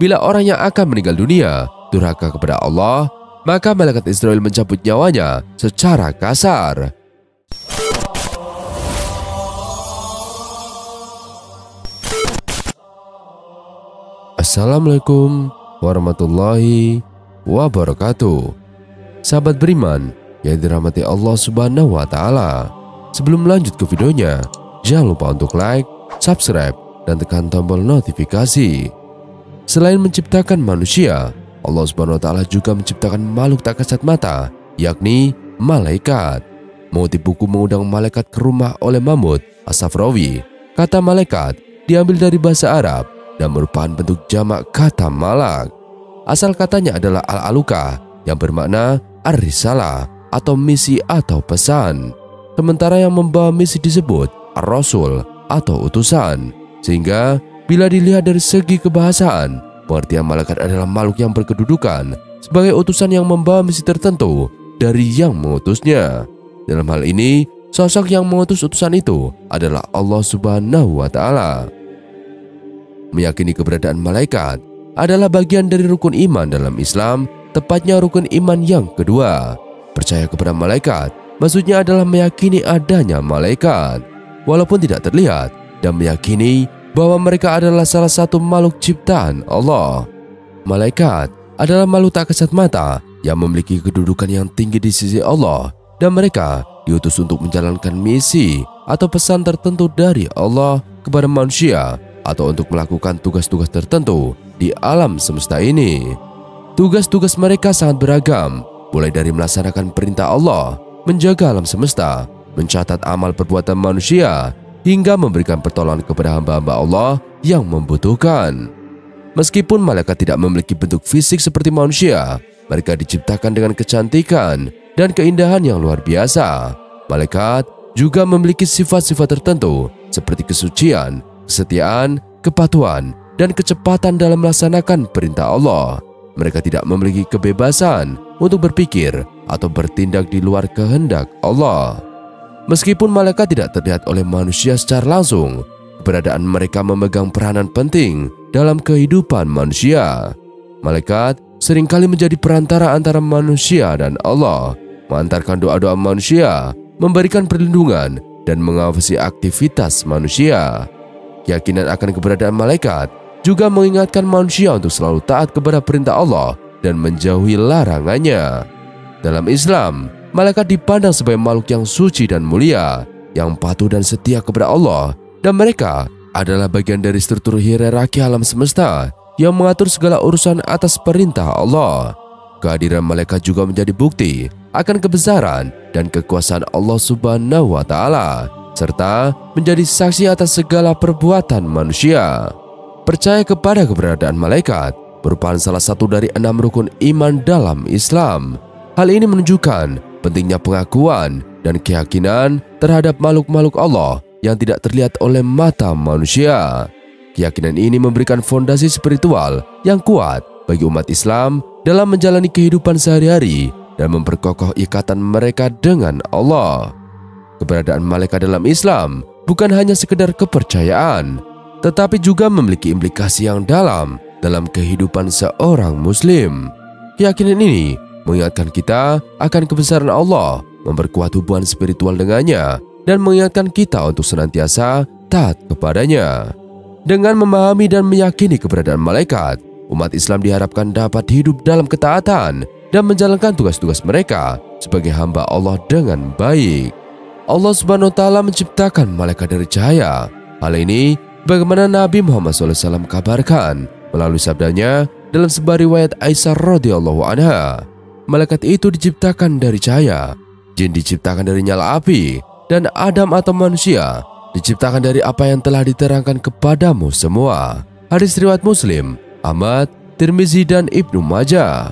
Bila orang yang akan meninggal dunia durhaka kepada Allah, maka malaikat Israfil mencabut nyawanya secara kasar. Assalamualaikum warahmatullahi wabarakatuh. Sahabat beriman yang dirahmati Allah Subhanahu wa Ta'ala, sebelum lanjut ke videonya, jangan lupa untuk like, subscribe, dan tekan tombol notifikasi. Selain menciptakan manusia, Allah Subhanahu wa Ta'ala juga menciptakan makhluk tak kasat mata, yakni malaikat. Mengutip buku Mengundang Malaikat ke Rumah oleh Mahmud Asafrawi, kata malaikat diambil dari bahasa Arab dan merupakan bentuk jamak kata malak. Asal katanya adalah al-aluka yang bermakna ar-risalah atau misi atau pesan. Sementara yang membawa misi disebut ar-rasul atau utusan. Sehingga bila dilihat dari segi kebahasaan, pengertian malaikat adalah makhluk yang berkedudukan sebagai utusan yang membawa misi tertentu dari yang mengutusnya. Dalam hal ini, sosok yang mengutus utusan itu adalah Allah Subhanahu wa Ta'ala. Meyakini keberadaan malaikat adalah bagian dari rukun iman dalam Islam, tepatnya rukun iman yang kedua. Percaya kepada malaikat maksudnya adalah meyakini adanya malaikat walaupun tidak terlihat, dan meyakini bahwa mereka adalah salah satu makhluk ciptaan Allah. Malaikat adalah makhluk tak kasat mata yang memiliki kedudukan yang tinggi di sisi Allah, dan mereka diutus untuk menjalankan misi atau pesan tertentu dari Allah kepada manusia, atau untuk melakukan tugas-tugas tertentu di alam semesta ini. Tugas-tugas mereka sangat beragam, mulai dari melaksanakan perintah Allah, menjaga alam semesta, mencatat amal perbuatan manusia, hingga memberikan pertolongan kepada hamba-hamba Allah yang membutuhkan. Meskipun malaikat tidak memiliki bentuk fisik seperti manusia, mereka diciptakan dengan kecantikan dan keindahan yang luar biasa. Malaikat juga memiliki sifat-sifat tertentu seperti kesucian, kesetiaan, kepatuhan, dan kecepatan dalam melaksanakan perintah Allah. Mereka tidak memiliki kebebasan untuk berpikir atau bertindak di luar kehendak Allah. Meskipun malaikat tidak terlihat oleh manusia secara langsung, keberadaan mereka memegang peranan penting dalam kehidupan manusia. Malaikat seringkali menjadi perantara antara manusia dan Allah, mengantarkan doa-doa manusia, memberikan perlindungan, dan mengawasi aktivitas manusia. Keyakinan akan keberadaan malaikat juga mengingatkan manusia untuk selalu taat kepada perintah Allah dan menjauhi larangannya. Dalam Islam, malaikat dipandang sebagai makhluk yang suci dan mulia, yang patuh dan setia kepada Allah, dan mereka adalah bagian dari struktur hierarki alam semesta yang mengatur segala urusan atas perintah Allah. Kehadiran malaikat juga menjadi bukti akan kebesaran dan kekuasaan Allah Subhanahu wa Ta'ala, serta menjadi saksi atas segala perbuatan manusia. Percaya kepada keberadaan malaikat merupakan salah satu dari 6 rukun iman dalam Islam. Hal ini menunjukkan pentingnya pengakuan dan keyakinan terhadap makhluk-makhluk Allah yang tidak terlihat oleh mata manusia. Keyakinan ini memberikan fondasi spiritual yang kuat bagi umat Islam dalam menjalani kehidupan sehari-hari dan memperkokoh ikatan mereka dengan Allah. Keberadaan malaikat dalam Islam bukan hanya sekedar kepercayaan, tetapi juga memiliki implikasi yang dalam dalam kehidupan seorang muslim. Keyakinan ini mengingatkan kita akan kebesaran Allah, memperkuat hubungan spiritual dengannya, dan mengingatkan kita untuk senantiasa taat kepadanya. Dengan memahami dan meyakini keberadaan malaikat, umat Islam diharapkan dapat hidup dalam ketaatan dan menjalankan tugas-tugas mereka sebagai hamba Allah dengan baik. Allah Subhanahu wa Ta'ala menciptakan malaikat dari cahaya. Hal ini bagaimana Nabi Muhammad SAW kabarkan melalui sabdanya dalam sebuah riwayat Aisyah radhiyallahu anha. Malaikat itu diciptakan dari cahaya, jin diciptakan dari nyala api, dan Adam atau manusia diciptakan dari apa yang telah diterangkan kepadamu semua. Hadis riwayat Muslim, Ahmad, Tirmizi, dan Ibnu Majah.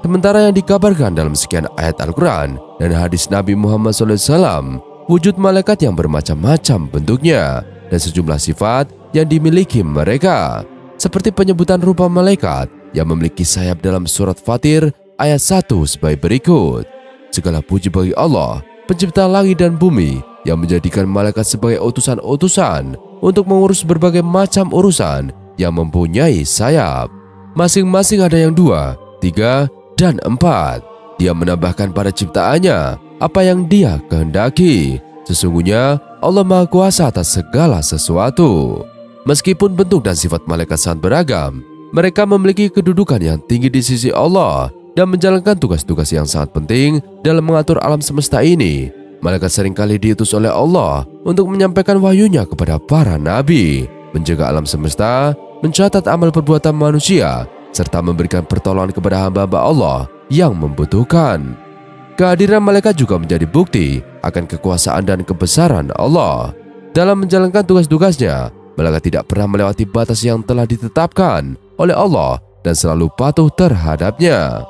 Sementara yang dikabarkan dalam sekian ayat Al-Quran dan hadis Nabi Muhammad SAW, wujud malaikat yang bermacam-macam bentuknya dan sejumlah sifat yang dimiliki mereka. Seperti penyebutan rupa malaikat yang memiliki sayap dalam surat Fatir ayat 1 sebagai berikut. Segala puji bagi Allah, pencipta langit dan bumi, yang menjadikan malaikat sebagai utusan-utusan untuk mengurus berbagai macam urusan yang mempunyai sayap. masing-masing ada yang 2, 3, dan 4. Dia menambahkan pada ciptaannya apa yang dia kehendaki. Sesungguhnya Allah Maha Kuasa atas segala sesuatu. Meskipun bentuk dan sifat malaikat sangat beragam, mereka memiliki kedudukan yang tinggi di sisi Allah dan menjalankan tugas-tugas yang sangat penting dalam mengatur alam semesta ini. Malaikat seringkali diutus oleh Allah untuk menyampaikan wahyunya kepada para nabi, menjaga alam semesta, mencatat amal perbuatan manusia, serta memberikan pertolongan kepada hamba-hamba Allah yang membutuhkan. Kehadiran malaikat juga menjadi bukti akan kekuasaan dan kebesaran Allah. Dalam menjalankan tugas-tugasnya, malaikat tidak pernah melewati batas yang telah ditetapkan oleh Allah dan selalu patuh terhadapnya.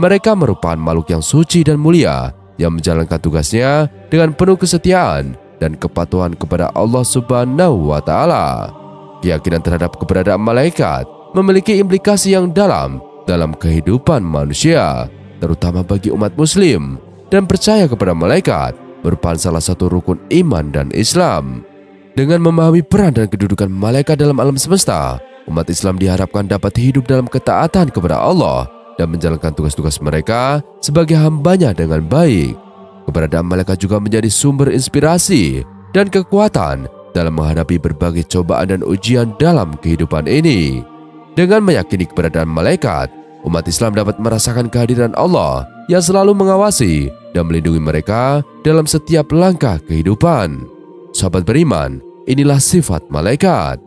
Mereka merupakan makhluk yang suci dan mulia yang menjalankan tugasnya dengan penuh kesetiaan dan kepatuhan kepada Allah Subhanahu wa Ta'ala. Keyakinan terhadap keberadaan malaikat memiliki implikasi yang dalam dalam kehidupan manusia, terutama bagi umat muslim, dan percaya kepada malaikat merupakan salah satu rukun iman dan Islam. Dengan memahami peran dan kedudukan malaikat dalam alam semesta, umat Islam diharapkan dapat hidup dalam ketaatan kepada Allah dan menjalankan tugas-tugas mereka sebagai hambanya dengan baik. Keberadaan malaikat juga menjadi sumber inspirasi dan kekuatan dalam menghadapi berbagai cobaan dan ujian dalam kehidupan ini. Dengan meyakini keberadaan malaikat, umat Islam dapat merasakan kehadiran Allah yang selalu mengawasi dan melindungi mereka dalam setiap langkah kehidupan. Sahabat beriman, inilah sifat malaikat.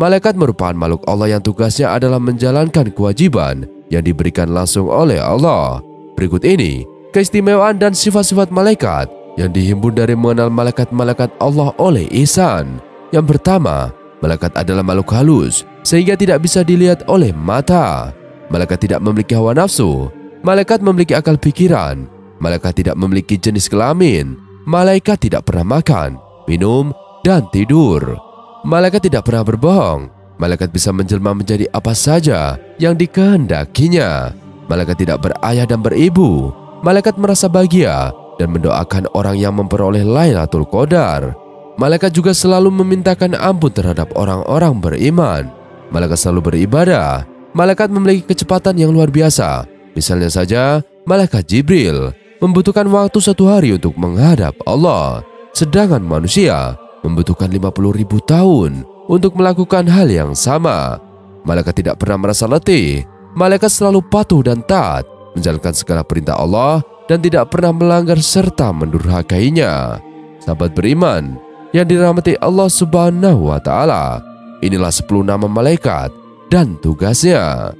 Malaikat merupakan makhluk Allah yang tugasnya adalah menjalankan kewajiban yang diberikan langsung oleh Allah. Berikut ini keistimewaan dan sifat-sifat malaikat yang dihimpun dari mengenal malaikat-malaikat Allah oleh Ihsan. Yang pertama, malaikat adalah makhluk halus sehingga tidak bisa dilihat oleh mata. Malaikat tidak memiliki hawa nafsu. Malaikat memiliki akal pikiran. Malaikat tidak memiliki jenis kelamin. Malaikat tidak pernah makan, minum, dan tidur. Malaikat tidak pernah berbohong. Malaikat bisa menjelma menjadi apa saja yang dikehendakinya. Malaikat tidak berayah dan beribu. Malaikat merasa bahagia dan mendoakan orang yang memperoleh Lailatul Qadar. Malaikat juga selalu memintakan ampun terhadap orang-orang beriman. Malaikat selalu beribadah. Malaikat memiliki kecepatan yang luar biasa. Misalnya saja, malaikat Jibril membutuhkan waktu 1 hari untuk menghadap Allah, sedangkan manusia membutuhkan 50.000 tahun untuk melakukan hal yang sama. Malaikat tidak pernah merasa letih. Malaikat selalu patuh dan taat, menjalankan segala perintah Allah dan tidak pernah melanggar serta mendurhakainya. Sahabat beriman yang dirahmati Allah Subhanahu wa Ta'ala, inilah 10 nama malaikat dan tugasnya.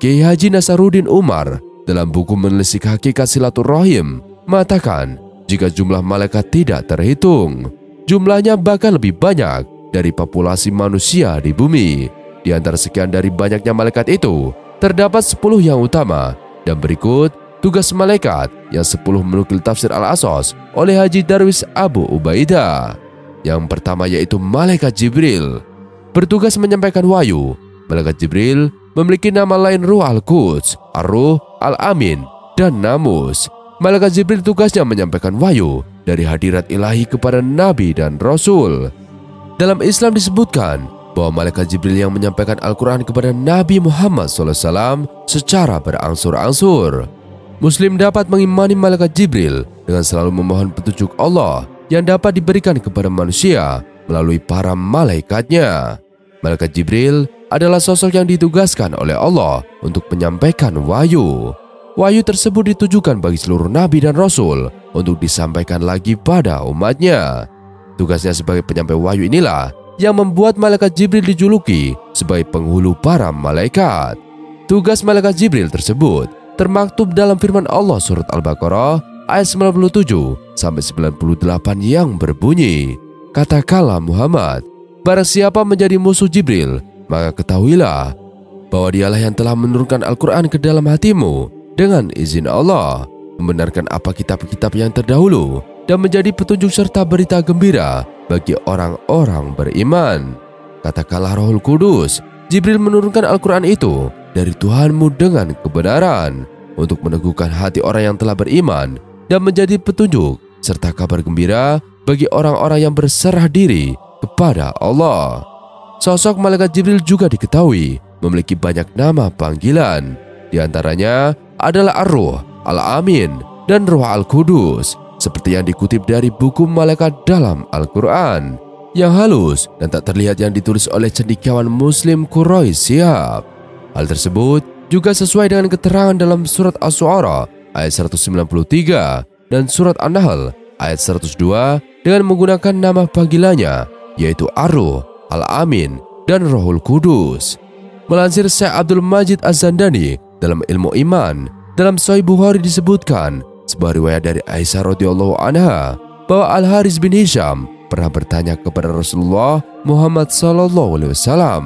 Kiai Haji Nasaruddin Umar dalam buku Menelisik Hakikat Silaturrohim mengatakan, jika jumlah malaikat tidak terhitung, jumlahnya bahkan lebih banyak dari populasi manusia di bumi. Di antara sekian dari banyaknya malaikat itu, terdapat 10 yang utama. Dan berikut tugas malaikat yang 10 menukil Tafsir Al-Asos oleh Haji Darwis Abu Ubaidah. Yang pertama yaitu malaikat Jibril, bertugas menyampaikan wahyu. Malaikat Jibril memiliki nama lain Ruh Al-Quds, Ar-Ruh, Al-Amin, dan Namus. Malaikat Jibril tugasnya menyampaikan wahyu dari hadirat ilahi kepada Nabi dan Rasul. Dalam Islam disebutkan bahwa malaikat Jibril yang menyampaikan Al-Quran kepada Nabi Muhammad SAW secara berangsur-angsur. Muslim dapat mengimani malaikat Jibril dengan selalu memohon petunjuk Allah yang dapat diberikan kepada manusia melalui para malaikatnya. Malaikat Jibril adalah sosok yang ditugaskan oleh Allah untuk menyampaikan wahyu. Wahyu tersebut ditujukan bagi seluruh nabi dan rasul untuk disampaikan lagi pada umatnya. Tugasnya sebagai penyampai wahyu inilah yang membuat malaikat Jibril dijuluki sebagai penghulu para malaikat. Tugas malaikat Jibril tersebut termaktub dalam firman Allah surat Al-Baqarah ayat 97 sampai 98 yang berbunyi, "Katakanlah Muhammad, barang siapa menjadi musuh Jibril, maka ketahuilah bahwa dialah yang telah menurunkan Al-Quran ke dalam hatimu dengan izin Allah, membenarkan apa kitab-kitab yang terdahulu dan menjadi petunjuk serta berita gembira bagi orang-orang beriman. Katakanlah Rohul Kudus, Jibril menurunkan Al-Quran itu dari Tuhanmu dengan kebenaran untuk meneguhkan hati orang yang telah beriman dan menjadi petunjuk serta kabar gembira bagi orang-orang yang berserah diri kepada Allah." Sosok malaikat Jibril juga diketahui memiliki banyak nama panggilan. Di antaranya adalah Ar-Ruh, Al-Amin, dan Ruh Al-Qudus, seperti yang dikutip dari buku malaikat dalam Al-Quran, yang halus dan tak terlihat yang ditulis oleh cendekiawan Muslim Quraish Shihab. Hal tersebut juga sesuai dengan keterangan dalam surat As-Syu'ara ayat 193 dan surat An-Nahl ayat 102 dengan menggunakan nama panggilannya, yaitu Ar-Ruh, Al-Amin, dan Ruhul Qudus. Melansir Syekh Abdul Majid Az-Zandani dalam Ilmu Iman, dalam Sahih Bukhari disebutkan sebuah riwayat dari Aisyah radhiyallahu anha bahwa Al-Haris bin Hisham pernah bertanya kepada Rasulullah Muhammad sallallahu alaihi wasallam,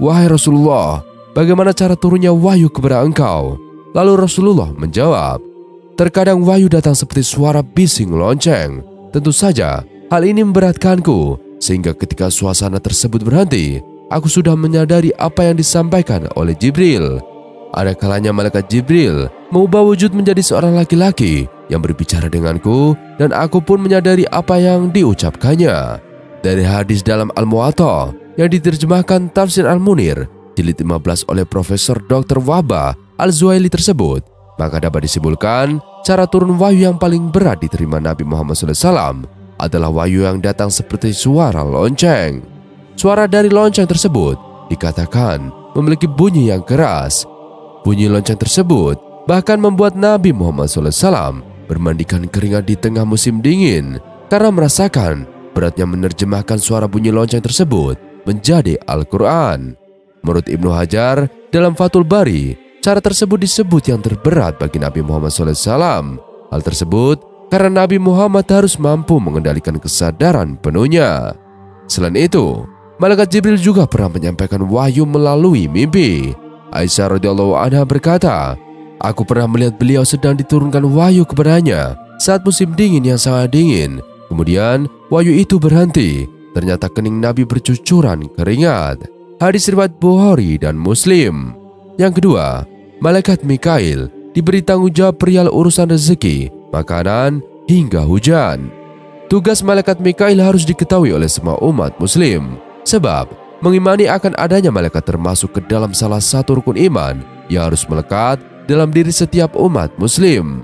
"Wahai Rasulullah, bagaimana cara turunnya wahyu kepada engkau?" Lalu Rasulullah menjawab, "Terkadang wahyu datang seperti suara bising lonceng. Tentu saja hal ini memberatkanku, sehingga ketika suasana tersebut berhenti, aku sudah menyadari apa yang disampaikan oleh Jibril. Ada kalanya malaikat Jibril mengubah wujud menjadi seorang laki-laki yang berbicara denganku, dan aku pun menyadari apa yang diucapkannya." Dari hadis dalam Al-Muwatta yang diterjemahkan Tafsir Al-Munir jilid 15 oleh Profesor Dr. Wahba Al-Zuhaili tersebut, maka dapat disimpulkan cara turun wahyu yang paling berat diterima Nabi Muhammad SAW adalah wahyu yang datang seperti suara lonceng. Suara dari lonceng tersebut dikatakan memiliki bunyi yang keras. Bunyi lonceng tersebut bahkan membuat Nabi Muhammad SAW bermandikan keringat di tengah musim dingin karena merasakan beratnya menerjemahkan suara bunyi lonceng tersebut menjadi Al-Quran. Menurut Ibnu Hajar dalam Fathul Bari, cara tersebut disebut yang terberat bagi Nabi Muhammad SAW. Hal tersebut karena Nabi Muhammad harus mampu mengendalikan kesadaran penuhnya. Selain itu, malaikat Jibril juga pernah menyampaikan wahyu melalui mimpi. Aisyah radhiyallahu anha berkata, "Aku pernah melihat beliau sedang diturunkan wahyu kepadanya saat musim dingin yang sangat dingin. Kemudian wahyu itu berhenti. Ternyata kening Nabi bercucuran keringat." Hadis riwayat Bukhari dan Muslim. Yang kedua, malaikat Mikail diberi tanggung jawab perihal urusan rezeki, makanan, hingga hujan. Tugas malaikat Mikail harus diketahui oleh semua umat muslim, sebab mengimani akan adanya malaikat termasuk ke dalam salah satu rukun iman yang harus melekat dalam diri setiap umat muslim.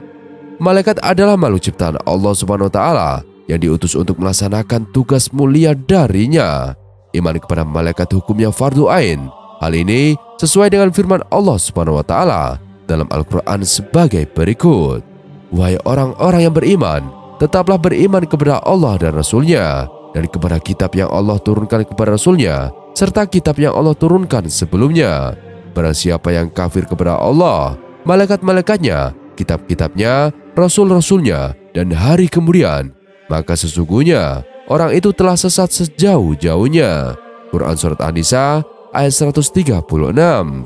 Malaikat adalah makhluk ciptaan Allah Subhanahu wa Ta'ala yang diutus untuk melaksanakan tugas mulia darinya. Iman kepada malaikat hukumnya fardhu ain. Hal ini sesuai dengan firman Allah Subhanahu wa Ta'ala dalam Al-Quran sebagai berikut, "Wahai orang-orang yang beriman, tetaplah beriman kepada Allah dan Rasul-Nya, dan kepada kitab yang Allah turunkan kepada Rasul-Nya, serta kitab yang Allah turunkan sebelumnya. Barang siapa yang kafir kepada Allah, malaikat-malaikatnya, kitab-kitabnya, Rasul-Rasul-Nya, dan hari kemudian, maka sesungguhnya orang itu telah sesat sejauh-jauhnya." Quran Surat An-Nisa ayat 136.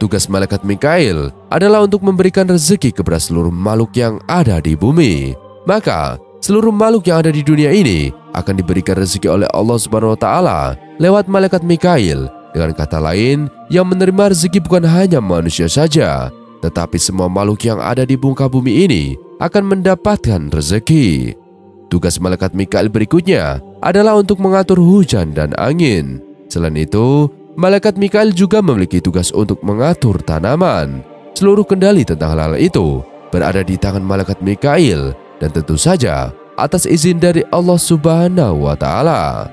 Tugas malaikat Mikail adalah untuk memberikan rezeki kepada seluruh makhluk yang ada di bumi. Maka seluruh makhluk yang ada di dunia ini akan diberikan rezeki oleh Allah Subhanahu wa Ta'ala lewat malaikat Mikail. Dengan kata lain, yang menerima rezeki bukan hanya manusia saja, tetapi semua makhluk yang ada di muka bumi ini akan mendapatkan rezeki. Tugas malaikat Mikail berikutnya adalah untuk mengatur hujan dan angin. Selain itu, malaikat Mikail juga memiliki tugas untuk mengatur tanaman. Seluruh kendali tentang hal-hal itu berada di tangan malaikat Mikail, dan tentu saja atas izin dari Allah Subhanahu wa Ta'ala.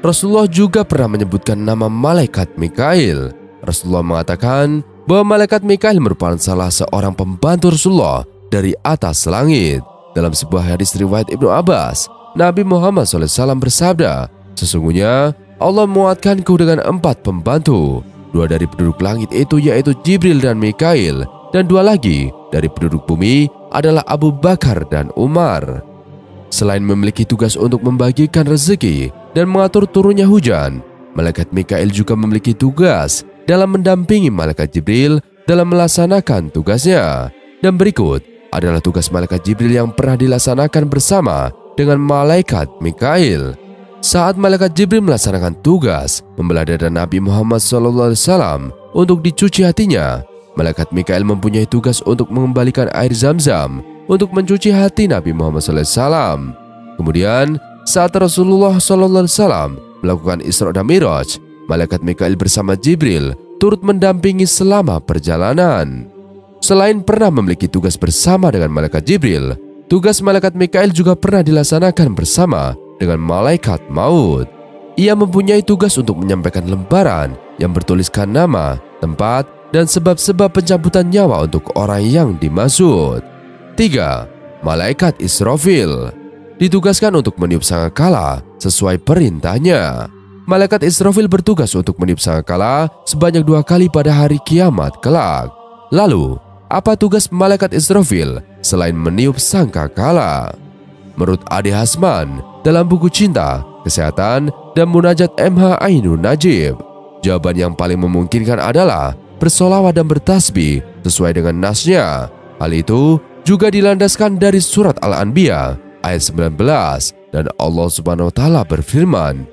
Rasulullah juga pernah menyebutkan nama malaikat Mikail. Rasulullah mengatakan bahwa malaikat Mikail merupakan salah seorang pembantu Rasulullah dari atas langit. Dalam sebuah hadis riwayat Ibnu Abbas, Nabi Muhammad SAW bersabda, "Sesungguhnya Allah menguatkanku dengan 4 pembantu, 2 dari penduduk langit itu yaitu Jibril dan Mikail, dan 2 lagi dari penduduk bumi adalah Abu Bakar dan Umar." Selain memiliki tugas untuk membagikan rezeki dan mengatur turunnya hujan, malaikat Mikail juga memiliki tugas dalam mendampingi malaikat Jibril dalam melaksanakan tugasnya. Dan berikut adalah tugas malaikat Jibril yang pernah dilaksanakan bersama dengan malaikat Mikail. Saat malaikat Jibril melaksanakan tugas membelah dada Nabi Muhammad SAW untuk dicuci hatinya, malaikat Mikail mempunyai tugas untuk mengembalikan air Zam-Zam untuk mencuci hati Nabi Muhammad SAW. Kemudian, saat Rasulullah SAW melakukan Isra dan Miraj, malaikat Mikail bersama Jibril turut mendampingi selama perjalanan. Selain pernah memiliki tugas bersama dengan malaikat Jibril, tugas malaikat Mikail juga pernah dilaksanakan bersama dengan malaikat maut. Ia mempunyai tugas untuk menyampaikan lembaran yang bertuliskan nama, tempat, dan sebab-sebab pencabutan nyawa untuk orang yang dimaksud. 3. Malaikat Israfil ditugaskan untuk meniup sangkakala sesuai perintahnya. Malaikat Israfil bertugas untuk meniup sangkakala sebanyak 2 kali pada hari kiamat kelak. Lalu, apa tugas malaikat Israfil selain meniup sangkakala? Menurut Ade Hasman, dalam buku Cinta, Kesehatan, dan Munajat MH Ainun Najib, jawaban yang paling memungkinkan adalah bersolawat dan bertasbih sesuai dengan nasnya. Hal itu juga dilandaskan dari surat Al-Anbiya ayat 19 dan Allah Subhanahu wa Ta'ala berfirman,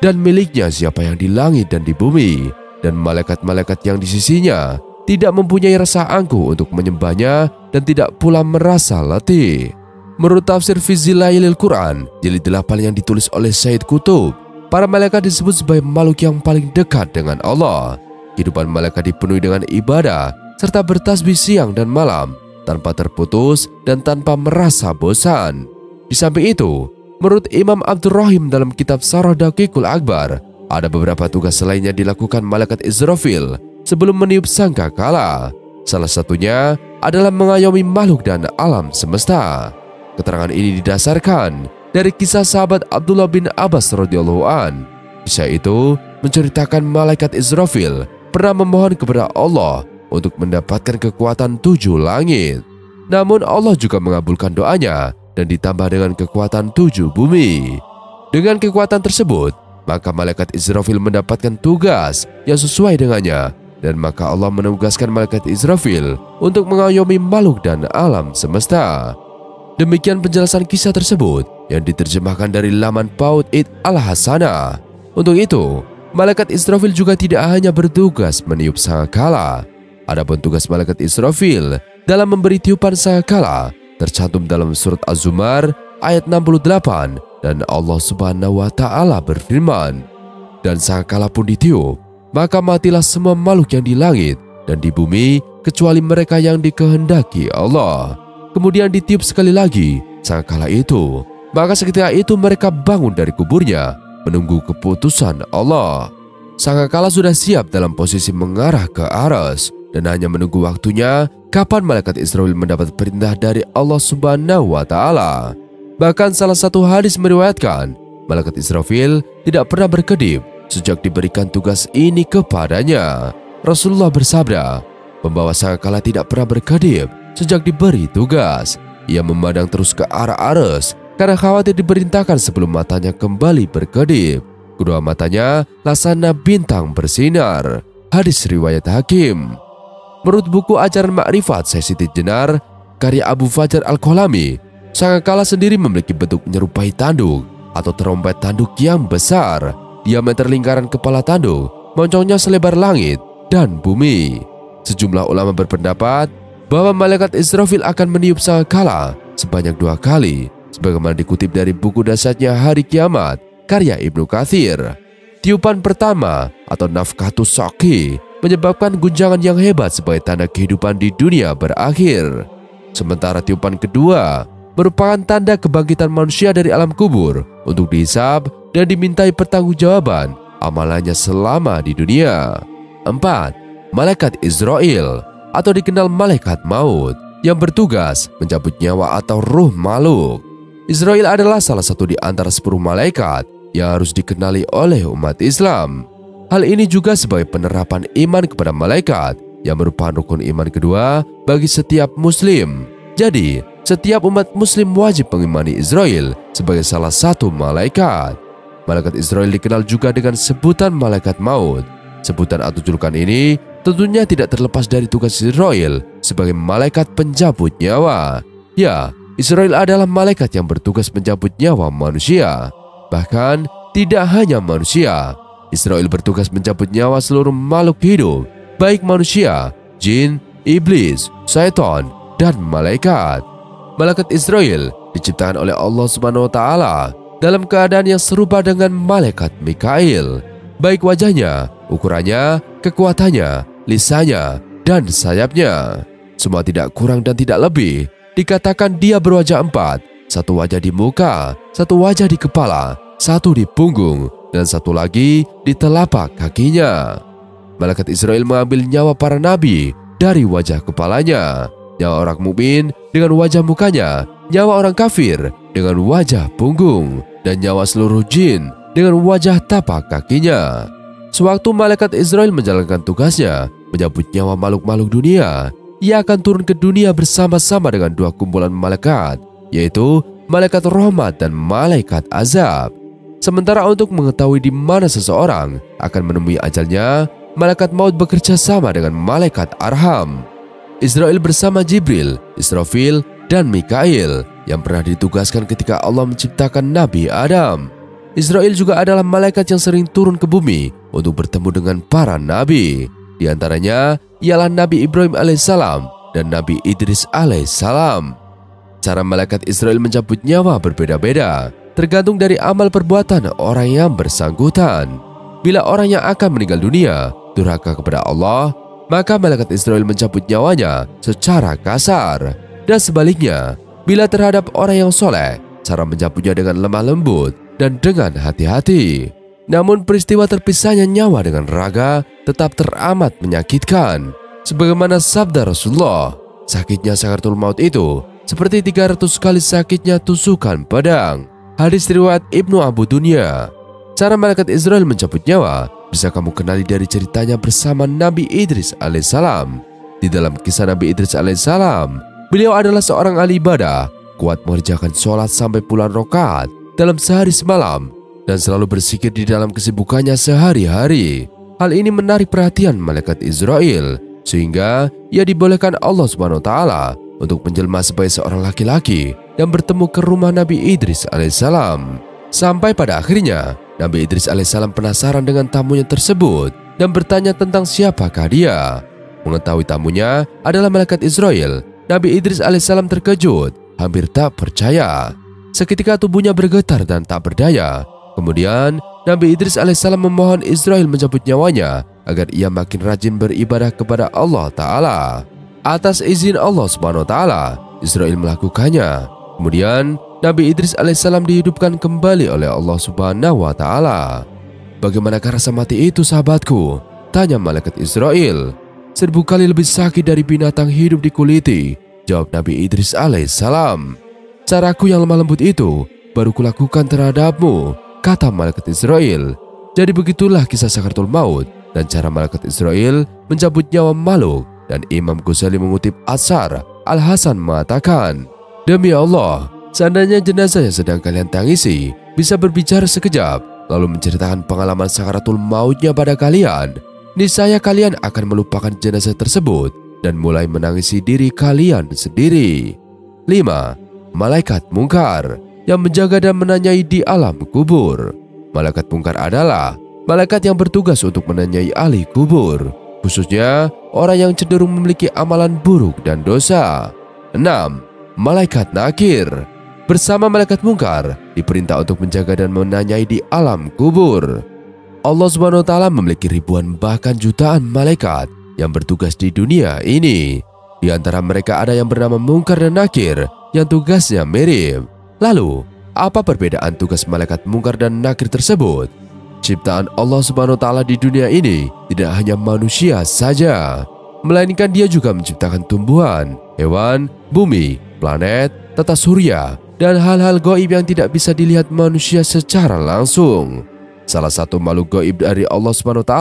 dan miliknya siapa yang di langit dan di bumi, dan malaikat-malaikat yang di sisinya tidak mempunyai rasa angkuh untuk menyembahnya dan tidak pula merasa letih. Menurut tafsir fi Zilailil Quran jilid 8 yang ditulis oleh Said Qutub, para malaikat disebut sebagai makhluk yang paling dekat dengan Allah. Kehidupan malaikat dipenuhi dengan ibadah serta bertasbih siang dan malam tanpa terputus dan tanpa merasa bosan. Di samping itu, menurut Imam Abdurrahim dalam kitab Sarah Daqiqul Akbar, ada beberapa tugas lainnya dilakukan malaikat Israfil sebelum meniup sangkakala. Salah satunya adalah mengayomi makhluk dan alam semesta. Keterangan ini didasarkan dari kisah sahabat Abdullah bin Abbas radhiyallahu an. Kisah itu menceritakan malaikat Israfil pernah memohon kepada Allah untuk mendapatkan kekuatan 7 langit. Namun Allah juga mengabulkan doanya dan ditambah dengan kekuatan 7 bumi. Dengan kekuatan tersebut, maka malaikat Israfil mendapatkan tugas yang sesuai dengannya, dan maka Allah menugaskan malaikat Israfil untuk mengayomi makhluk dan alam semesta. Demikian penjelasan kisah tersebut yang diterjemahkan dari laman Paut Id Al-Hasanah. Untuk itu, malaikat Israfil juga tidak hanya bertugas meniup sangkakala. Adapun tugas malaikat Israfil dalam memberi tiupan sangkakala tercantum dalam surat Az-Zumar ayat 68 dan Allah Subhanahu wa Ta'ala berfirman, dan sangkakala pun ditiup, maka matilah semua makhluk yang di langit dan di bumi kecuali mereka yang dikehendaki Allah. Kemudian ditiup sekali lagi sangkakala itu, maka seketika itu mereka bangun dari kuburnya menunggu keputusan Allah. Sangkakala sudah siap dalam posisi mengarah ke aras dan hanya menunggu waktunya kapan malaikat Israfil mendapat perintah dari Allah Subhanahu wa Ta'ala. Bahkan salah satu hadis meriwayatkan, malaikat Israfil tidak pernah berkedip sejak diberikan tugas ini kepadanya. Rasulullah bersabda, pembawa sangkakala tidak pernah berkedip sejak diberi tugas. Ia memandang terus ke arah aras karena khawatir diperintahkan sebelum matanya kembali berkedip. Kedua matanya laksana bintang bersinar. Hadis riwayat Hakim. Menurut buku Ajaran Makrifat Syekh Siti Jenar, karya Abu Fajar Al-Kolami, sangkakala sendiri memiliki bentuk menyerupai tanduk atau terompet tanduk yang besar. Diameter lingkaran kepala tanduk moncongnya selebar langit dan bumi. Sejumlah ulama berpendapat bahwa malaikat Israfil akan meniup sangkakala sebanyak 2 kali, sebagaimana dikutip dari buku Dasarnya Hari Kiamat karya Ibnu Katsir. Tiupan pertama atau nafkatus saqi menyebabkan guncangan yang hebat sebagai tanda kehidupan di dunia berakhir. Sementara tiupan kedua merupakan tanda kebangkitan manusia dari alam kubur untuk dihisab dan dimintai pertanggungjawaban amalannya selama di dunia. 4. Malaikat Izrail atau dikenal malaikat maut yang bertugas mencabut nyawa atau ruh makhluk. Izrail adalah salah satu di antara 10 malaikat yang harus dikenali oleh umat Islam. Hal ini juga sebagai penerapan iman kepada malaikat yang merupakan rukun iman kedua bagi setiap muslim. Jadi, setiap umat muslim wajib mengimani Israfil sebagai salah satu malaikat. Malaikat Israfil dikenal juga dengan sebutan malaikat maut. Sebutan atau julukan ini tentunya tidak terlepas dari tugas Israfil sebagai malaikat pencabut nyawa. Ya, Israfil adalah malaikat yang bertugas mencabut nyawa manusia. Bahkan, tidak hanya manusia, Israfil bertugas mencabut nyawa seluruh makhluk hidup, baik manusia, jin, iblis, setan, dan malaikat. Malaikat Israfil diciptakan oleh Allah Subhanahu wa Ta'ala dalam keadaan yang serupa dengan malaikat Mikail. Baik wajahnya Ukurannya, kekuatannya, lisannya, dan sayapnya. Semua tidak kurang dan tidak lebih. Dikatakan dia berwajah empat. Satu wajah di muka, satu wajah di kepala, satu di punggung, dan satu lagi di telapak kakinya. Malaikat Israel mengambil nyawa para nabi dari wajah kepalanya, nyawa orang mukmin dengan wajah mukanya, nyawa orang kafir dengan wajah punggung, dan nyawa seluruh jin dengan wajah tapak kakinya. Sewaktu malaikat Israel menjalankan tugasnya menyambut nyawa makhluk-makhluk dunia, ia akan turun ke dunia bersama-sama dengan dua kumpulan malaikat, yaitu malaikat rahmat dan malaikat azab. Sementara untuk mengetahui di mana seseorang akan menemui ajalnya, malaikat maut bekerja sama dengan malaikat arham. Israfil bersama Jibril, Israfil, dan Mikail yang pernah ditugaskan ketika Allah menciptakan Nabi Adam. Israfil juga adalah malaikat yang sering turun ke bumi untuk bertemu dengan para nabi. Di antaranya ialah Nabi Ibrahim alaihissalam dan Nabi Idris alaihissalam. Cara malaikat Israel mencabut nyawa berbeda-beda, tergantung dari amal perbuatan orang yang bersangkutan. Bila orang yang akan meninggal dunia durhaka kepada Allah, maka malaikat Israel mencabut nyawanya secara kasar. Dan sebaliknya, bila terhadap orang yang soleh, cara mencabutnya dengan lemah lembut dan dengan hati-hati. Namun peristiwa terpisahnya nyawa dengan raga tetap teramat menyakitkan. Sebagaimana sabda Rasulullah, sakitnya sakaratul maut itu seperti 300 kali sakitnya tusukan pedang. Hadis riwayat Ibnu Abu Dunya. Cara malaikat Israel mencabut nyawa bisa kamu kenali dari ceritanya bersama Nabi Idris alaihissalam. Di dalam kisah Nabi Idris alaihissalam, beliau adalah seorang ahli ibadah, kuat mengerjakan sholat sampai puluhan rakaat dalam sehari semalam, dan selalu berzikir di dalam kesibukannya sehari-hari. Hal ini menarik perhatian malaikat Israel, sehingga ia dibolehkan Allah SWT untuk menjelma sebagai seorang laki-laki yang bertemu ke rumah Nabi Idris alaihissalam. Sampai pada akhirnya, Nabi Idris alaihissalam penasaran dengan tamunya tersebut dan bertanya tentang siapakah dia. Mengetahui tamunya adalah malaikat Israel, Nabi Idris alaihissalam terkejut, hampir tak percaya. Seketika tubuhnya bergetar dan tak berdaya. Kemudian, Nabi Idris alaihissalam memohon Israel mencabut nyawanya agar ia makin rajin beribadah kepada Allah Ta'ala. Atas izin Allah SWT, Israel melakukannya. Kemudian, Nabi Idris alaihissalam dihidupkan kembali oleh Allah SWT. Bagaimanakah rasa mati itu, sahabatku? Tanya malaikat Israel. 1000 kali lebih sakit dari binatang hidup dikuliti, jawab Nabi Idris alaihissalam. Caraku yang lemah lembut itu baru kulakukan terhadapmu, kata malaikat Israel. Jadi begitulah kisah sakaratul maut dan cara malaikat Israel mencabut nyawa makhluk. Dan Imam Ghazali mengutip Atsar Al-Hasan mengatakan, demi Allah, seandainya jenazah yang sedang kalian tangisi bisa berbicara sekejap lalu menceritakan pengalaman sakaratul mautnya pada kalian, niscaya kalian akan melupakan jenazah tersebut dan mulai menangisi diri kalian sendiri. 5. Malaikat Mungkar yang menjaga dan menanyai di alam kubur. Malaikat Mungkar adalah malaikat yang bertugas untuk menanyai ahli kubur, khususnya orang yang cenderung memiliki amalan buruk dan dosa. 6. Malaikat Nakir bersama malaikat Mungkar diperintah untuk menjaga dan menanyai di alam kubur. Allah SWT memiliki ribuan bahkan jutaan malaikat yang bertugas di dunia ini. Di antara mereka ada yang bernama Mungkar dan Nakir yang tugasnya mirip. Lalu, apa perbedaan tugas malaikat Mungkar dan Nakir tersebut? Ciptaan Allah SWT di dunia ini tidak hanya manusia saja, melainkan dia juga menciptakan tumbuhan, hewan, bumi, planet, tata surya, dan hal-hal gaib yang tidak bisa dilihat manusia secara langsung. Salah satu makhluk gaib dari Allah SWT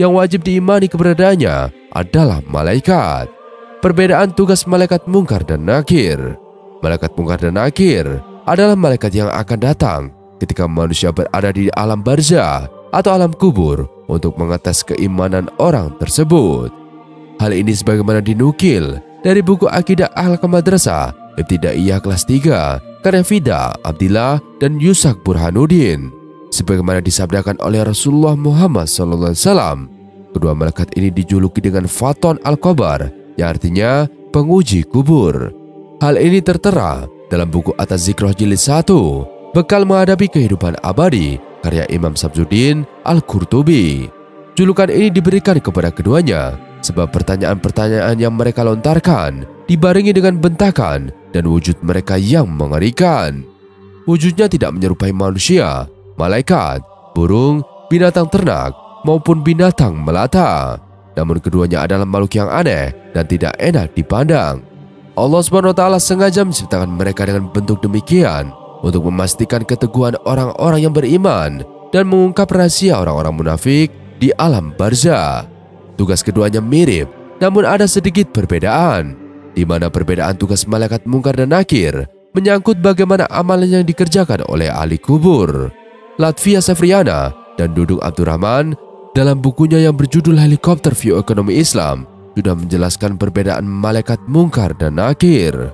yang wajib diimani keberadaannya adalah malaikat. Perbedaan tugas malaikat Mungkar dan Nakir. Malaikat Mungkar dan Nakir adalah malaikat yang akan datang ketika manusia berada di alam barzah atau alam kubur untuk mengetes keimanan orang tersebut. Hal ini sebagaimana dinukil dari buku Akidah Ahlak Madrasah Ibtidaiyah kelas 3 karya Fida, Abdillah, dan Yusak Burhanuddin. Sebagaimana disabdakan oleh Rasulullah Muhammad SAW, kedua malaikat ini dijuluki dengan Faton Al-Qabar, yang artinya penguji kubur. Hal ini tertera dalam buku At-Tazkirah Jilid 1, Bekal Menghadapi Kehidupan Abadi karya Imam Syamsuddin Al-Qurtubi. Julukan ini diberikan kepada keduanya sebab pertanyaan-pertanyaan yang mereka lontarkan dibarengi dengan bentakan dan wujud mereka yang mengerikan. Wujudnya tidak menyerupai manusia, malaikat, burung, binatang ternak, maupun binatang melata. Namun keduanya adalah makhluk yang aneh dan tidak enak dipandang. Allah SWT sengaja menciptakan mereka dengan bentuk demikian untuk memastikan keteguhan orang-orang yang beriman dan mengungkap rahasia orang-orang munafik di alam barzah. Tugas keduanya mirip, namun ada sedikit perbedaan, di mana perbedaan tugas malaikat Mungkar dan Nakir menyangkut bagaimana amalan yang dikerjakan oleh ahli kubur. Latvia Safriana dan Dudung Abdurrahman dalam bukunya yang berjudul Helikopter View Ekonomi Islam sudah menjelaskan perbedaan malaikat Mungkar dan Nakir.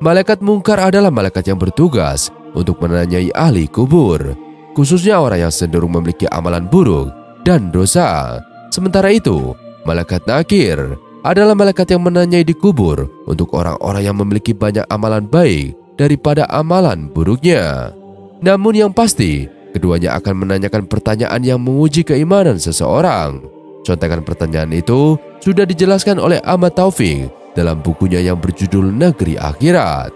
Malaikat Mungkar adalah malaikat yang bertugas untuk menanyai ahli kubur, khususnya orang yang cenderung memiliki amalan buruk dan dosa. Sementara itu, malaikat Nakir adalah malaikat yang menanyai di kubur untuk orang-orang yang memiliki banyak amalan baik daripada amalan buruknya. Namun yang pasti, keduanya akan menanyakan pertanyaan yang menguji keimanan seseorang. Contekan pertanyaan itu sudah dijelaskan oleh Ahmad Taufik dalam bukunya yang berjudul Negeri Akhirat.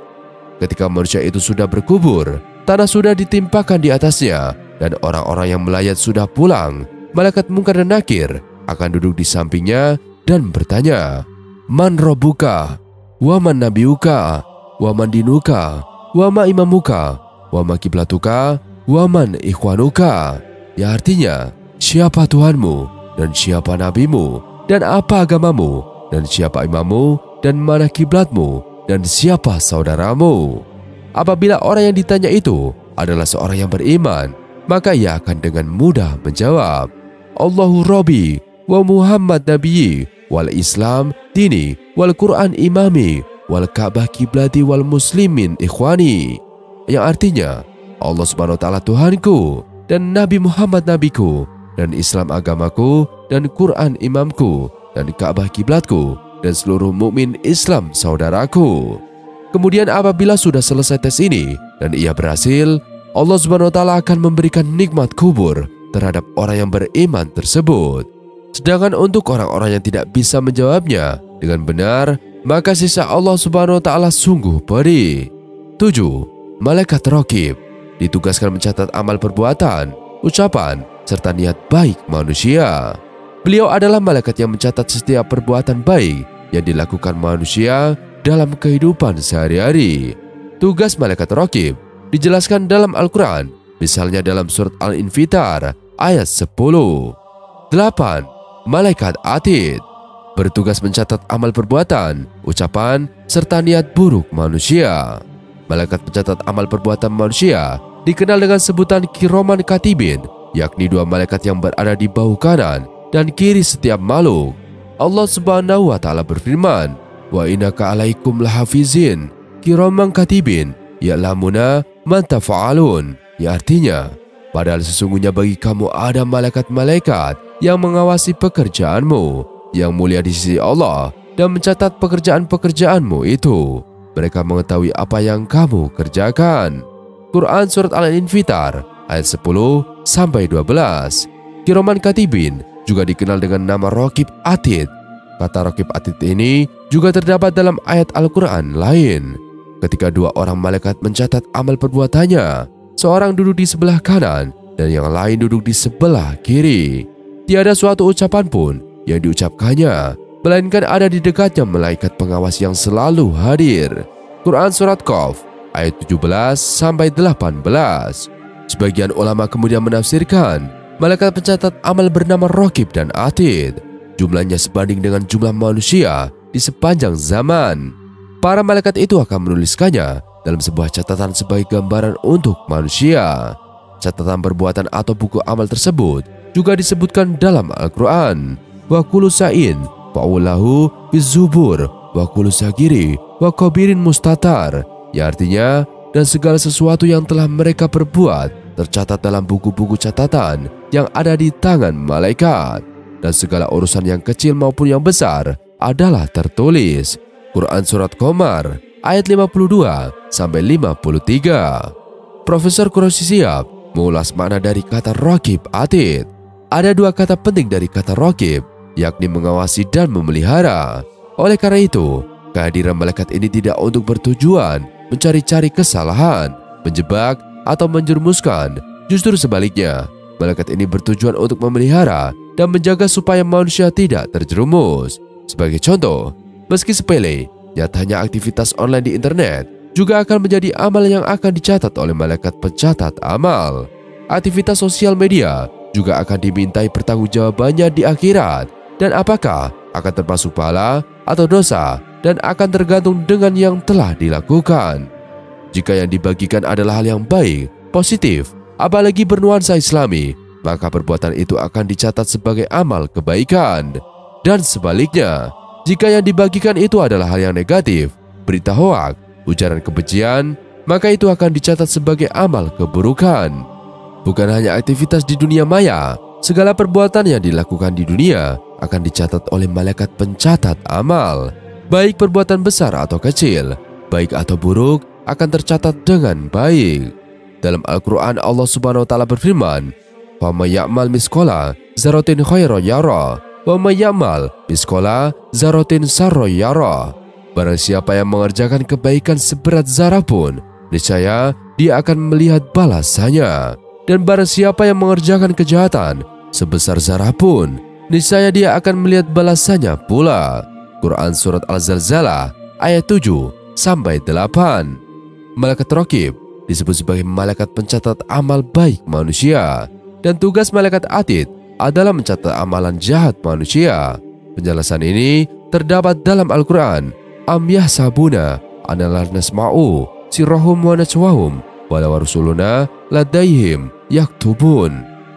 Ketika manusia itu sudah berkubur, tanah sudah ditimpakan di atasnya, dan orang-orang yang melayat sudah pulang, malaikat Mungkar dan Nakir akan duduk di sampingnya dan bertanya, "Man robuka, waman nabiuka, waman dinuka, wama imamuka, wama kiblatuka, waman ikhwanuka." Ya artinya, siapa Tuhanmu dan siapa nabimu dan apa agamamu dan siapa imammu dan mana kiblatmu dan siapa saudaramu. Apabila orang yang ditanya itu adalah seorang yang beriman, maka ia akan dengan mudah menjawab, "Allahu Rabbi wa Muhammad Nabi wal Islam dini wal Quran imami wal Ka'bah kiblati wal muslimin ikhwani." Yang artinya, Allah Subhanahu wa Ta'ala Tuhanku dan Nabi Muhammad nabiku dan Islam agamaku dan Quran imamku dan Ka'bah kiblatku dan seluruh mukmin Islam saudaraku. Kemudian apabila sudah selesai tes ini dan ia berhasil, Allah Subhanahu wa Ta'ala akan memberikan nikmat kubur terhadap orang yang beriman tersebut. Sedangkan untuk orang-orang yang tidak bisa menjawabnya dengan benar, maka sisa Allah Subhanahu wa Ta'ala sungguh pedih. 7. Malaikat Raqib ditugaskan mencatat amal perbuatan, ucapan, serta niat baik manusia. Beliau adalah malaikat yang mencatat setiap perbuatan baik yang dilakukan manusia dalam kehidupan sehari-hari. Tugas malaikat Raqib dijelaskan dalam Al-Quran, misalnya dalam surat Al-Infitar ayat 10. 8. Malaikat Atid bertugas mencatat amal perbuatan, ucapan, serta niat buruk manusia. Malaikat pencatat amal perbuatan manusia dikenal dengan sebutan Kiraman Katibin, yakni dua malaikat yang berada di bahu kanan dan kiri setiap makhluk. Allah Subhanahu wa Ta'ala berfirman, "Wa innaka 'alaikum lahafizin kiraman katibin ya'lamuna ma taf'alun." Ya artinya, padahal sesungguhnya bagi kamu ada malaikat-malaikat yang mengawasi pekerjaanmu, yang mulia di sisi Allah, dan mencatat pekerjaan-pekerjaanmu itu. Mereka mengetahui apa yang kamu kerjakan. Quran Surat Al-Infitar ayat 10-12. Kiraman Katibin juga dikenal dengan nama Raqib Atid. Kata Raqib Atid ini juga terdapat dalam ayat Al-Quran lain. Ketika dua orang malaikat mencatat amal perbuatannya, seorang duduk di sebelah kanan dan yang lain duduk di sebelah kiri. Tiada suatu ucapan pun yang diucapkannya, melainkan ada di dekatnya malaikat pengawas yang selalu hadir. Quran Surat Qaf ayat 17-18. Sebagian ulama kemudian menafsirkan malaikat pencatat amal bernama Raqib dan Atid. Jumlahnya sebanding dengan jumlah manusia di sepanjang zaman. Para malaikat itu akan menuliskannya dalam sebuah catatan sebagai gambaran untuk manusia. Catatan perbuatan atau buku amal tersebut juga disebutkan dalam Al-Quran. Wa kullu sa'in fa'ulahu bizubur wa kullu sagiri wa qabirin mustatar. Ya artinya, dan segala sesuatu yang telah mereka perbuat tercatat dalam buku-buku catatan yang ada di tangan malaikat, dan segala urusan yang kecil maupun yang besar adalah tertulis. Quran Surat Qamar ayat 52-53. Profesor Quraish Shihab mengulas makna dari kata Raqib Atid. Ada dua kata penting dari kata Raqib, yakni mengawasi dan memelihara. Oleh karena itu, kehadiran malaikat ini tidak untuk bertujuan mencari-cari kesalahan, menjebak, atau menjerumuskan. Justru sebaliknya, malaikat ini bertujuan untuk memelihara dan menjaga supaya manusia tidak terjerumus. Sebagai contoh, meski sepele, nyatanya aktivitas online di internet juga akan menjadi amal yang akan dicatat oleh malaikat pencatat amal. Aktivitas sosial media juga akan dimintai pertanggungjawabannya di akhirat, dan apakah akan termasuk pahala atau dosa, dan akan tergantung dengan yang telah dilakukan. Jika yang dibagikan adalah hal yang baik, positif, apalagi bernuansa Islami, maka perbuatan itu akan dicatat sebagai amal kebaikan. Dan sebaliknya, jika yang dibagikan itu adalah hal yang negatif, berita hoak, ujaran kebencian, maka itu akan dicatat sebagai amal keburukan. Bukan hanya aktivitas di dunia maya, segala perbuatan yang dilakukan di dunia akan dicatat oleh malaikat pencatat amal. Baik perbuatan besar atau kecil, baik atau buruk, akan tercatat dengan baik. Dalam Al-Quran, Allah Subhanahu Wa Taala berfirman, "Wa may ya'mal mithqala dzarratin khairan yarah, wa may ya'mal mithqala dzarratin syarran yarah." Barang siapa yang mengerjakan kebaikan seberat zarah pun, niscaya dia akan melihat balasannya. Dan barang siapa yang mengerjakan kejahatan sebesar zarah pun, niscaya dia akan melihat balasannya pula. Quran Surat Al-Zalzalah ayat 7-8. Malaikat Raqib disebut sebagai malaikat pencatat amal baik manusia. Dan tugas malaikat Atid adalah mencatat amalan jahat manusia. Penjelasan ini terdapat dalam Al-Quran. Am yahsabuna analar nasma'u sirrohum wa najwahum walawarusuluna ladaihim yaktubun,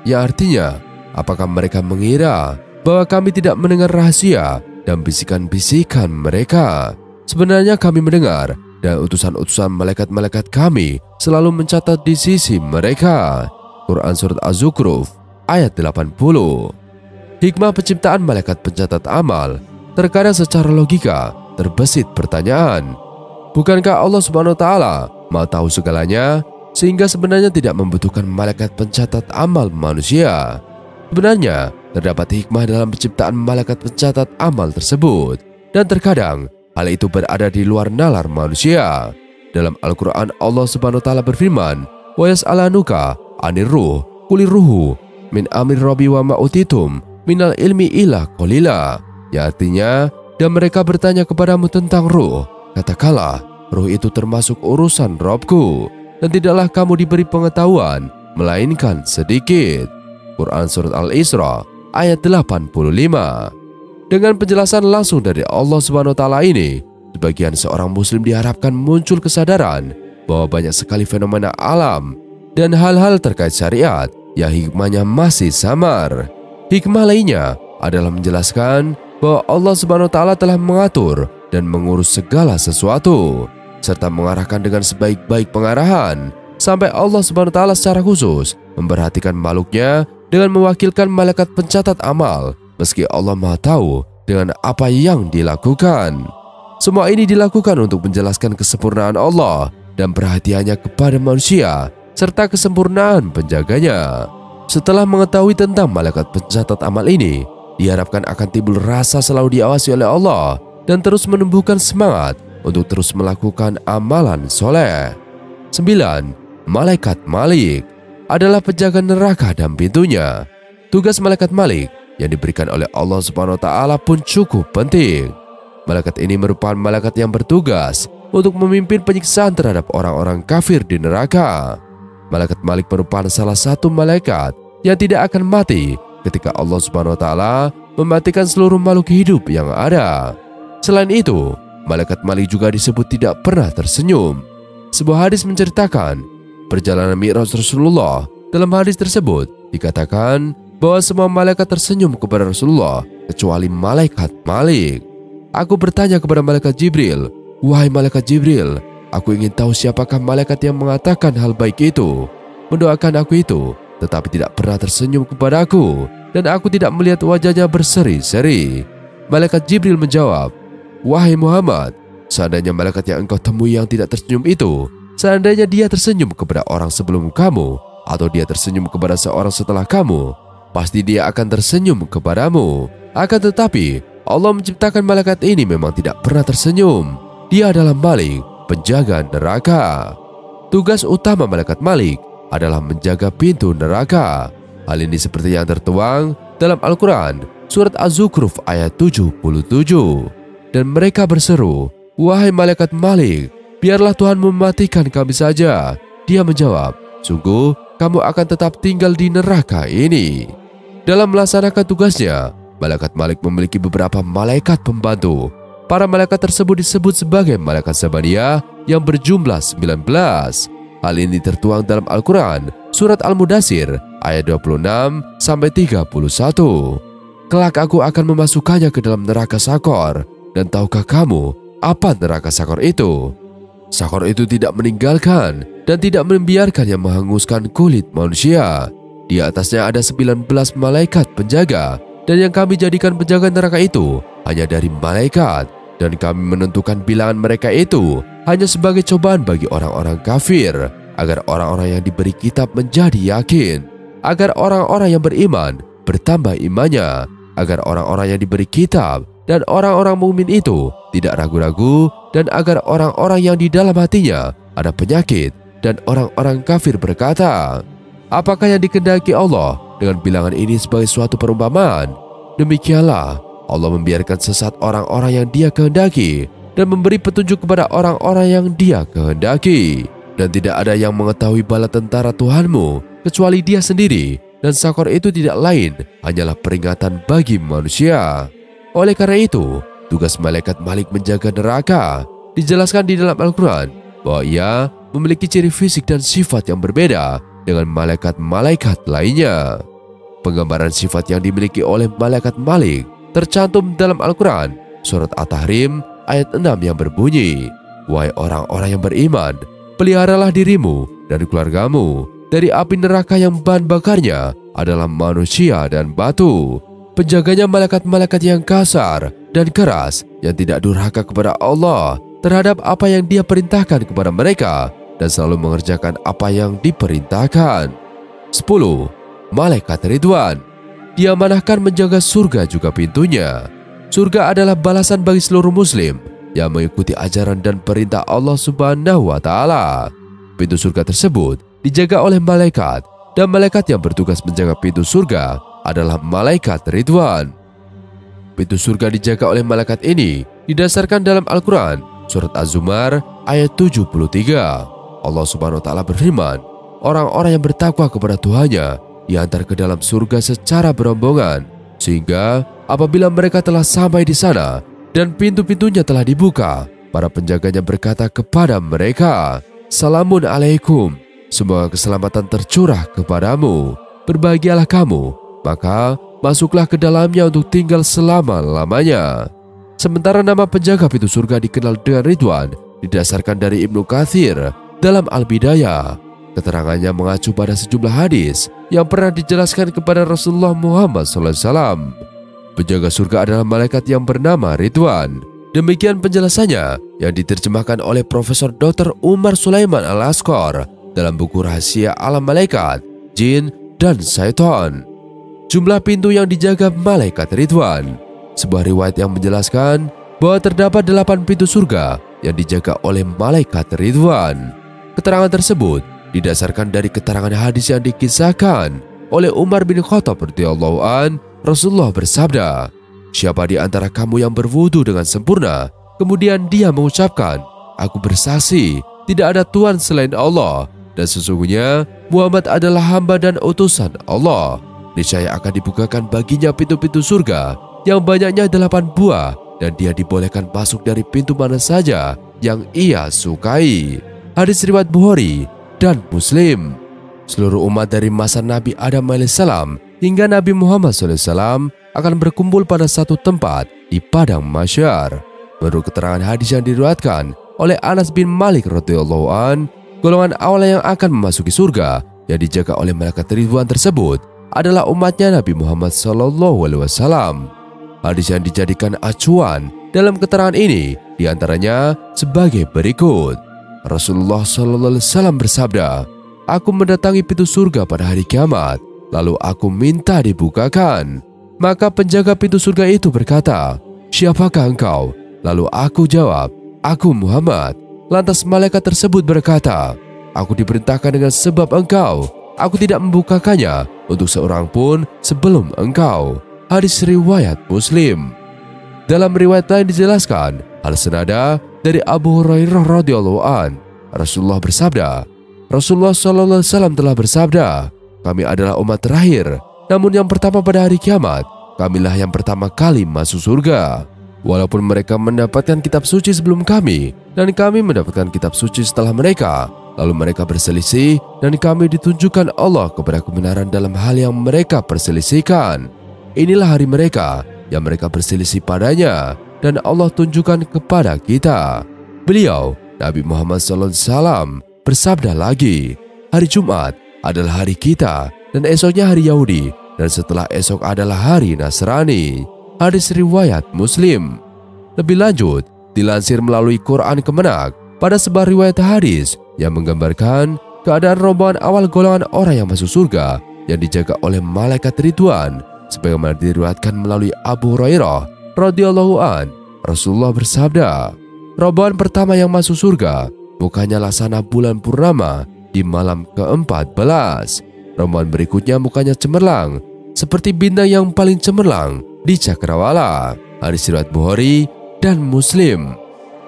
yang artinya, apakah mereka mengira bahwa kami tidak mendengar rahasia dan bisikan-bisikan mereka? Sebenarnya kami mendengar, dan utusan-utusan malaikat-malaikat kami selalu mencatat di sisi mereka. Quran Surat Az-Zukhruf ayat 80. Hikmah penciptaan malaikat pencatat amal terkadang secara logika terbesit pertanyaan. Bukankah Allah Subhanahu Wa Ta'ala tahu segalanya, sehingga sebenarnya tidak membutuhkan malaikat pencatat amal manusia? Sebenarnya terdapat hikmah dalam penciptaan malaikat pencatat amal tersebut, dan terkadang hal itu berada di luar nalar manusia. Dalam Al-Quran, Allah Subhanahu Wa Ta'ala berfirman, "Wa yas'alanuka 'anir ruh, qulir ruhu min amri rabbi wa ma utitum minal ilmi illa qalila." Ya artinya, dan mereka bertanya kepadamu tentang ruh, katakanlah, ruh itu termasuk urusan Robku, dan tidaklah kamu diberi pengetahuan melainkan sedikit. Quran Surat Al-Isra ayat 85. Dengan penjelasan langsung dari Allah SWT ini, sebagian seorang muslim diharapkan muncul kesadaran bahwa banyak sekali fenomena alam dan hal-hal terkait syariat yang hikmahnya masih samar. Hikmah lainnya adalah menjelaskan bahwa Allah SWT telah mengatur dan mengurus segala sesuatu, serta mengarahkan dengan sebaik-baik pengarahan, sampai Allah Subhanahu Wa Ta'ala secara khusus memperhatikan makhluknya dengan mewakilkan malaikat pencatat amal, meski Allah Maha Tahu dengan apa yang dilakukan. Semua ini dilakukan untuk menjelaskan kesempurnaan Allah dan perhatiannya kepada manusia, serta kesempurnaan penjaganya. Setelah mengetahui tentang malaikat pencatat amal ini, diharapkan akan timbul rasa selalu diawasi oleh Allah dan terus menumbuhkan semangat untuk terus melakukan amalan soleh. 9. Malaikat Malik adalah penjaga neraka dan pintunya. Tugas malaikat Malik yang diberikan oleh Allah Subhanahu Wa Ta'ala pun cukup penting. Malaikat ini merupakan malaikat yang bertugas untuk memimpin penyiksaan terhadap orang-orang kafir di neraka. Malaikat Malik merupakan salah satu malaikat yang tidak akan mati ketika Allah Subhanahu Wa Ta'ala mematikan seluruh makhluk hidup yang ada. Selain itu, malaikat Malik juga disebut tidak pernah tersenyum. Sebuah hadis menceritakan perjalanan Mi'raj Rasulullah. Dalam hadis tersebut dikatakan bahwa semua malaikat tersenyum kepada Rasulullah kecuali malaikat Malik. Aku bertanya kepada malaikat Jibril, "Wahai malaikat Jibril, aku ingin tahu siapakah malaikat yang mengatakan hal baik itu, mendoakan aku itu, tetapi tidak pernah tersenyum kepadaku, dan aku tidak melihat wajahnya berseri-seri." Malaikat Jibril menjawab, "Wahai Muhammad, seandainya malaikat yang engkau temui yang tidak tersenyum itu, seandainya dia tersenyum kepada orang sebelum kamu, atau dia tersenyum kepada seorang setelah kamu, pasti dia akan tersenyum kepadamu. Akan tetapi, Allah menciptakan malaikat ini memang tidak pernah tersenyum. Dia adalah Malik, penjaga neraka. Tugas utama malaikat Malik adalah menjaga pintu neraka. Hal ini seperti yang tertuang dalam Al-Quran, Surat Az-Zukhruf ayat 77. Dan mereka berseru, "Wahai malaikat Malik, biarlah Tuhan mematikan kami saja." Dia menjawab, "Sungguh, kamu akan tetap tinggal di neraka ini." Dalam melaksanakan tugasnya, malaikat Malik memiliki beberapa malaikat pembantu. Para malaikat tersebut disebut sebagai malaikat Zabaniyah yang berjumlah 19. Hal ini tertuang dalam Al-Quran, Surat Al-Mudatsir, ayat 26-31. "Kelak aku akan memasukkannya ke dalam neraka Saqar, dan tahukah kamu apa neraka Saqar itu? Saqar itu tidak meninggalkan dan tidak membiarkan yang menghanguskan kulit manusia. Di atasnya ada 19 malaikat penjaga, dan yang kami jadikan penjaga neraka itu hanya dari malaikat, dan kami menentukan bilangan mereka itu hanya sebagai cobaan bagi orang-orang kafir, agar orang-orang yang diberi kitab menjadi yakin, agar orang-orang yang beriman bertambah imannya, agar orang-orang yang diberi kitab dan orang-orang mukmin itu tidak ragu-ragu, dan agar orang-orang yang di dalam hatinya ada penyakit dan orang-orang kafir berkata, 'Apakah yang dikehendaki Allah dengan bilangan ini?' Sebagai suatu perumpamaan, demikianlah Allah membiarkan sesat orang-orang yang Dia kehendaki dan memberi petunjuk kepada orang-orang yang Dia kehendaki. Dan tidak ada yang mengetahui bala tentara Tuhanmu kecuali Dia sendiri, dan Saqar itu tidak lain hanyalah peringatan bagi manusia." Oleh karena itu, tugas malaikat Malik menjaga neraka dijelaskan di dalam Al-Quran bahwa ia memiliki ciri fisik dan sifat yang berbeda dengan malaikat-malaikat lainnya. Penggambaran sifat yang dimiliki oleh malaikat Malik tercantum dalam Al-Quran, Surat At-Tahrim ayat 6 yang berbunyi, "Wahai orang-orang yang beriman, peliharalah dirimu dan keluargamu dari api neraka yang bahan bakarnya adalah manusia dan batu. Penjaganya malaikat-malaikat yang kasar dan keras, yang tidak durhaka kepada Allah terhadap apa yang Dia perintahkan kepada mereka, dan selalu mengerjakan apa yang diperintahkan." 10. Malaikat Ridwan diamanahkan menjaga surga juga pintunya. Surga adalah balasan bagi seluruh muslim yang mengikuti ajaran dan perintah Allah Subhanahu wa Ta'ala. Pintu surga tersebut dijaga oleh malaikat, dan malaikat yang bertugas menjaga pintu surga adalah malaikat Ridwan. Pintu surga dijaga oleh malaikat ini didasarkan dalam Al-Quran, Surat Az-Zumar ayat 73. Allah Subhanahu wa Ta'ala berfirman, "Orang-orang yang bertakwa kepada Tuhannya diantar ke dalam surga secara berombongan, sehingga apabila mereka telah sampai di sana dan pintu-pintunya telah dibuka, para penjaganya berkata kepada mereka, 'Salamun alaikum, semoga keselamatan tercurah kepadamu, berbahagialah kamu, maka masuklah ke dalamnya untuk tinggal selama-lamanya.'" Sementara nama penjaga pintu surga dikenal dengan Ridwan didasarkan dari Ibnu Katsir dalam Al-Bidayah. Keterangannya mengacu pada sejumlah hadis yang pernah dijelaskan kepada Rasulullah Muhammad SAW. Penjaga surga adalah malaikat yang bernama Ridwan. Demikian penjelasannya yang diterjemahkan oleh Profesor Dr. Umar Sulaiman Al-Askor dalam buku Rahasia Alam Malaikat, Jin, dan Syaitan. Jumlah pintu yang dijaga malaikat Ridwan. Sebuah riwayat yang menjelaskan bahwa terdapat 8 pintu surga yang dijaga oleh malaikat Ridwan. Keterangan tersebut didasarkan dari keterangan hadis yang dikisahkan oleh Umar bin Khattab radhiyallahu an. Rasulullah bersabda, "Siapa di antara kamu yang berwudu dengan sempurna, kemudian dia mengucapkan, 'Aku bersaksi, tidak ada Tuhan selain Allah, dan sesungguhnya Muhammad adalah hamba dan utusan Allah,' niscaya akan dibukakan baginya pintu-pintu surga yang banyaknya 8 buah, dan dia dibolehkan masuk dari pintu mana saja yang ia sukai." Hadis riwayat Bukhari dan Muslim. Seluruh umat dari masa Nabi Adam alaihissalam hingga Nabi Muhammad SAW akan berkumpul pada satu tempat di Padang Mahsyar. Menurut keterangan hadis yang diriwayatkan oleh Anas bin Malik radhiyallahu an, golongan awal yang akan memasuki surga yang dijaga oleh malaikat Ridwan tersebut adalah umatnya Nabi Muhammad SAW. Hadis yang dijadikan acuan dalam keterangan ini diantaranya sebagai berikut. Rasulullah SAW bersabda, "Aku mendatangi pintu surga pada hari kiamat, Lalu aku minta dibukakan. Maka penjaga pintu surga itu berkata, "Siapakah engkau?" Lalu aku jawab, "Aku Muhammad." Lantas malaikat tersebut berkata, "Aku diperintahkan dengan sebab engkau. Aku tidak membukakannya untuk seorang pun sebelum engkau." Hadis riwayat Muslim. Dalam riwayat lain dijelaskan hal senada dari Abu Hurairah radhiyallahu an. Rasulullah bersabda, Rasulullah shallallahu alaihi wasallam telah bersabda, "Kami adalah umat terakhir, namun yang pertama pada hari kiamat, kamilah yang pertama kali masuk surga. Walaupun mereka mendapatkan kitab suci sebelum kami, dan kami mendapatkan kitab suci setelah mereka, lalu mereka berselisih, dan kami ditunjukkan Allah kepada kebenaran dalam hal yang mereka perselisihkan. Inilah hari mereka yang mereka berselisih padanya, dan Allah tunjukkan kepada kita." Beliau, Nabi Muhammad SAW, bersabda lagi, "Hari Jumat adalah hari kita, dan esoknya hari Yahudi, dan setelah esok adalah hari Nasrani." Hadis riwayat Muslim. Lebih lanjut, dilansir melalui Quran Kemenak pada sebuah riwayat hadis yang menggambarkan keadaan rombongan awal golongan orang yang masuk surga yang dijaga oleh malaikat Ridwan, sebagaimana diriwayatkan melalui Abu Hurairah radhiyallahu an. Rasulullah bersabda, "Rombongan pertama yang masuk surga bukannya laksana bulan purnama di malam ke-14. Rombongan berikutnya mukanya cemerlang seperti bintang yang paling cemerlang di cakrawala." Hadis riwayat Bukhari dan Muslim.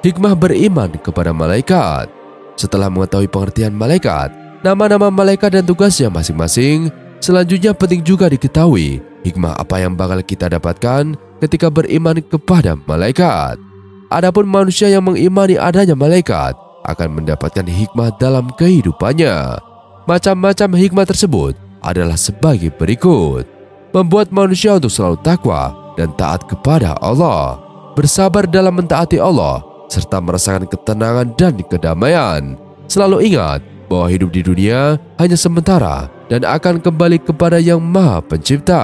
Hikmah beriman kepada malaikat. Setelah mengetahui pengertian malaikat, nama-nama malaikat dan tugasnya masing-masing, selanjutnya penting juga diketahui hikmah apa yang bakal kita dapatkan ketika beriman kepada malaikat. Adapun manusia yang mengimani adanya malaikat akan mendapatkan hikmah dalam kehidupannya. Macam-macam hikmah tersebut adalah sebagai berikut: membuat manusia untuk selalu takwa dan taat kepada Allah, bersabar dalam mentaati Allah, serta merasakan ketenangan dan kedamaian. Selalu ingat bahwa hidup di dunia hanya sementara dan akan kembali kepada Yang Maha Pencipta.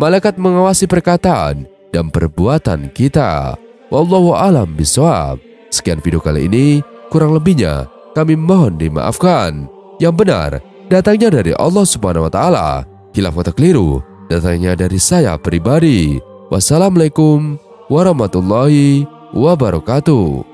Malaikat mengawasi perkataan dan perbuatan kita. Wallahu a'lam bishawab. Sekian video kali ini, kurang lebihnya kami mohon dimaafkan. Yang benar datangnya dari Allah Subhanahu wa taala, khilaf atau keliru datangnya dari saya pribadi. Wassalamualaikum warahmatullahi wabarakatuh.